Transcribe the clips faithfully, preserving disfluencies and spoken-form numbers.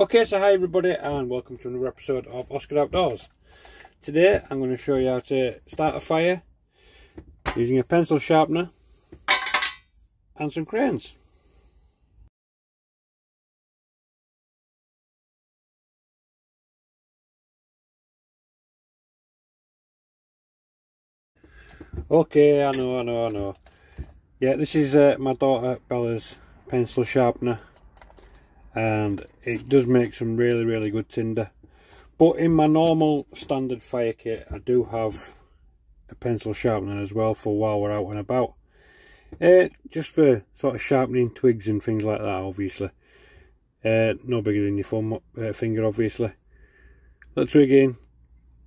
Okay, so hi everybody and welcome to another episode of Oscar Outdoors. Today I'm going to show you how to start a fire using a pencil sharpener and some crayons. Okay, I know, I know, I know. Yeah, this is uh, my daughter Bella's pencil sharpener. And it does make some really really good tinder, but in my normal standard fire kit I do have a pencil sharpener as well for while we're out and about, uh, just for sort of sharpening twigs and things like that, obviously. Uh, no bigger than your thumb, uh, finger obviously. Little twig in,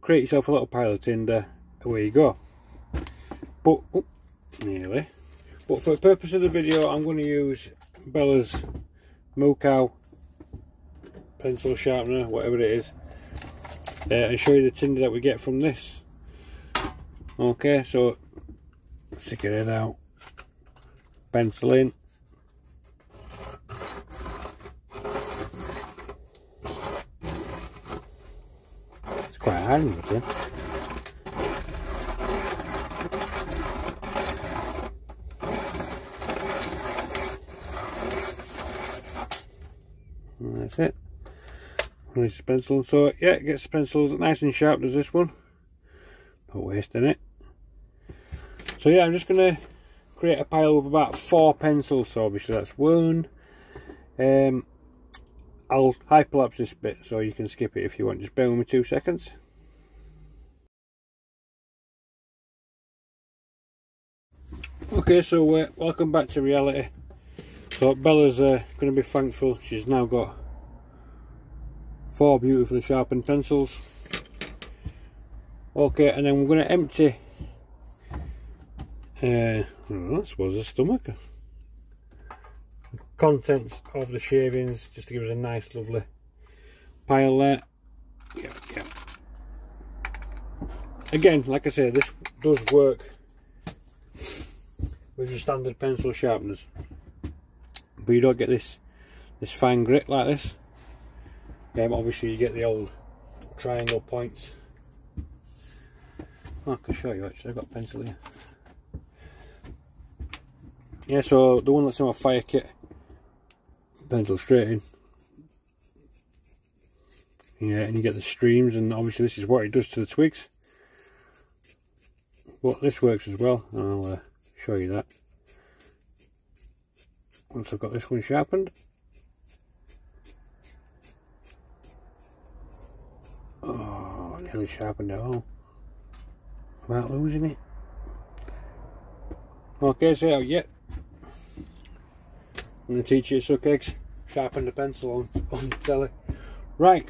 create yourself a little pile of tinder, away you go. But oh, nearly but for the purpose of the video I'm going to use Bella's Moo Cow pencil sharpener, whatever it is, uh, and show you the tinder that we get from this. Okay, so stick your head out, pencil in, it's quite hard in the tin. That's it. Nice pencil. So yeah, it gets the pencils nice and sharp, does this one. Not wasting it. So yeah, I'm just going to create a pile of about four pencils. So obviously that's one. Um, I'll hyperlapse this bit so you can skip it if you want. Just bear with me two seconds. Okay, so uh, welcome back to reality. So Bella's uh, going to be thankful she's now got four beautifully sharpened pencils. Okay, and then we're going to empty uh, well, I suppose the stomach, the contents of the shavings, just to give us a nice lovely pile there. Yep, yep. Again, like I say, this does work with your standard pencil sharpeners, but you don't get this this fine grit like this. Um, obviously you get the old triangle points. Oh, I can show you actually, I've got a pencil here. Yeah, so the one that's in my fire kit, pencil straight in. Yeah, and you get the streams, and obviously this is what it does to the twigs. But this works as well, and I'll uh, show you that once I've got this one sharpened. Oh, nearly sharpened it all. Without losing it. Okay, so yeah, I'm going to teach you suck eggs. Sharpen the pencil on, on the telly. Right,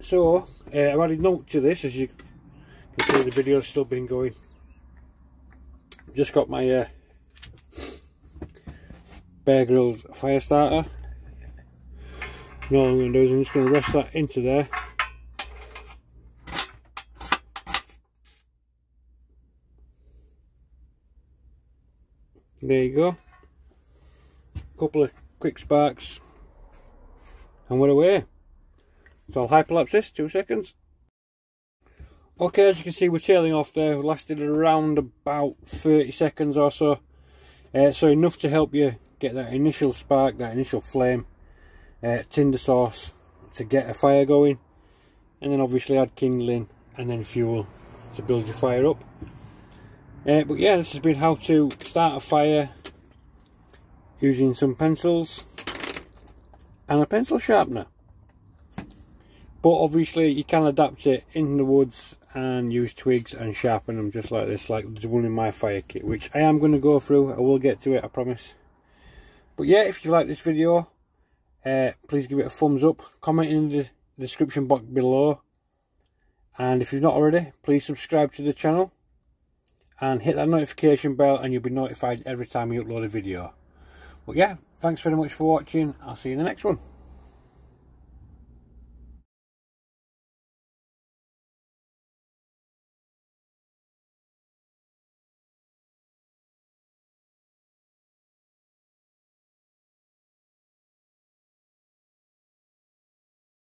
so uh, I've added note to this, as you can see the video's still been going. I've just got my uh, Bear Grylls fire starter, and all I'm going to do is I'm just going to rest that into there, there you go, couple of quick sparks and we're away. So I'll hyperlapse this, two seconds. Okay, as you can see we're tailing off there. We lasted around about thirty seconds or so, uh, so enough to help you get that initial spark, that initial flame, uh, tinder source to get a fire going, and then obviously add kindling and then fuel to build your fire up. Uh, but yeah, this has been how to start a fire using some pencils and a pencil sharpener, but obviously you can adapt it in the woods and use twigs and sharpen them just like this, like the one in my fire kit, which I am going to go through. I will get to it, I promise. But yeah, if you like this video, uh, please give it a thumbs up, comment in the description box below, and if you've not already, please subscribe to the channel and hit that notification bell and you'll be notified every time you upload a video. But yeah, thanks very much for watching, I'll see you in the next one.